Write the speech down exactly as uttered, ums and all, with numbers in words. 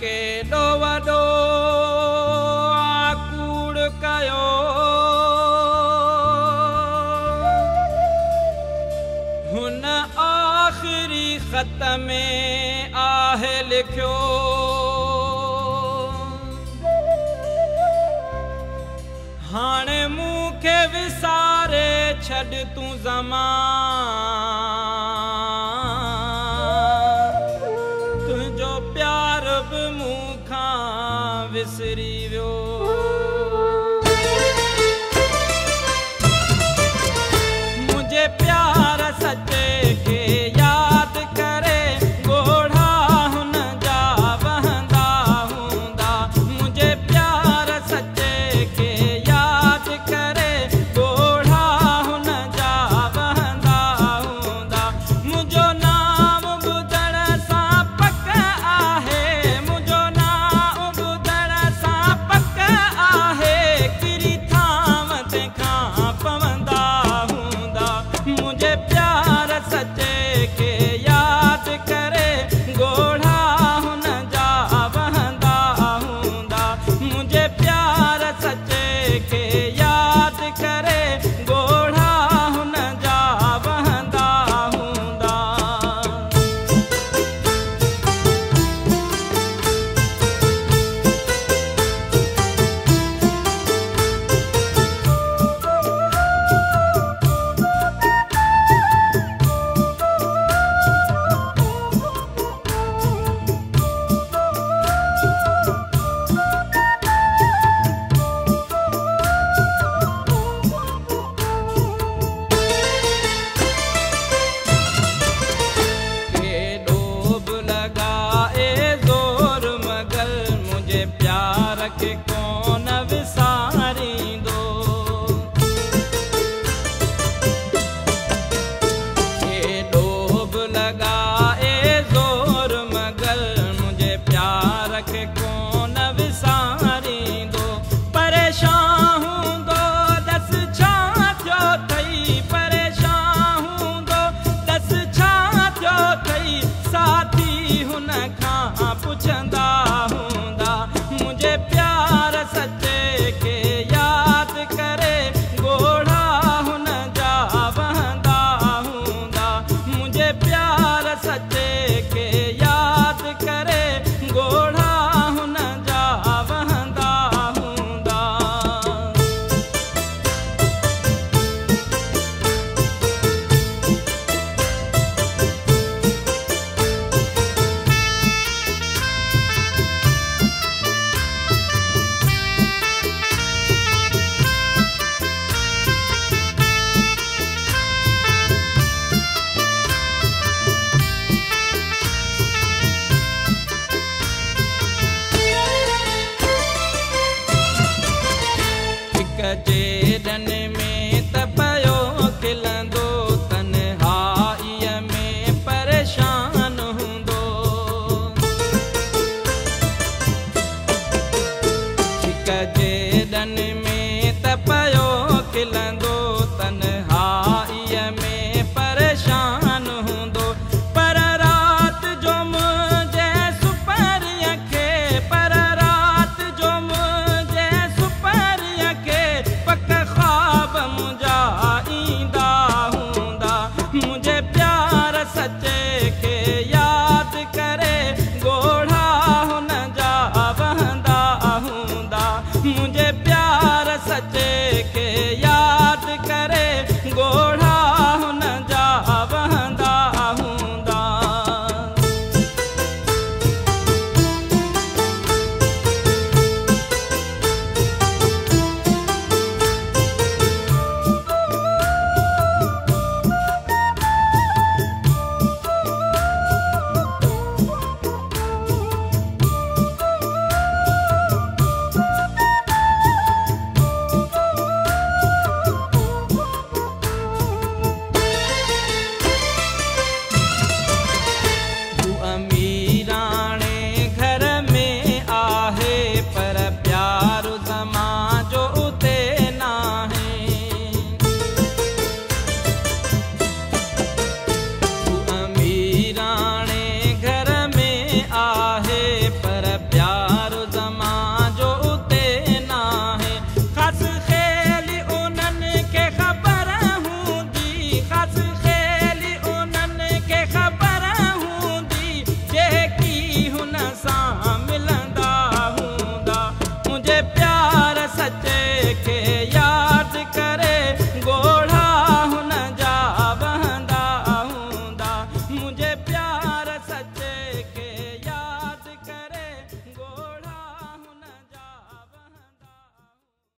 के ॾो वॾो आकूड़ कयो, हुन आख़िरी ख़त में आहे लिखियो, हाणे मूंखे विसारे छॾ तूं ज़मान, तुंहिंजो प्यार बि मूंखां विसरी वियो। मुझे प्यार सचे के याद करे, घोड़ा हुन जा वहंदा हूंदा, मुझे प्यार सचे के याद करे, घोड़ा हुन जा वहंदा हूंदा, मुझो नाम ॿुधण सां पक आहे, मुझो नाम ॿुधण सां पक आहे, किरी थाम ते खां पवंदा हूंदा, मुझे प्यार सचे के याद करे, घोड़ा हुन जा वहंदा हूंदा, मुझे प्यार सचे के याद करे, घोड़ा हुन जा वहंदा हूंदा। हिक जे डन में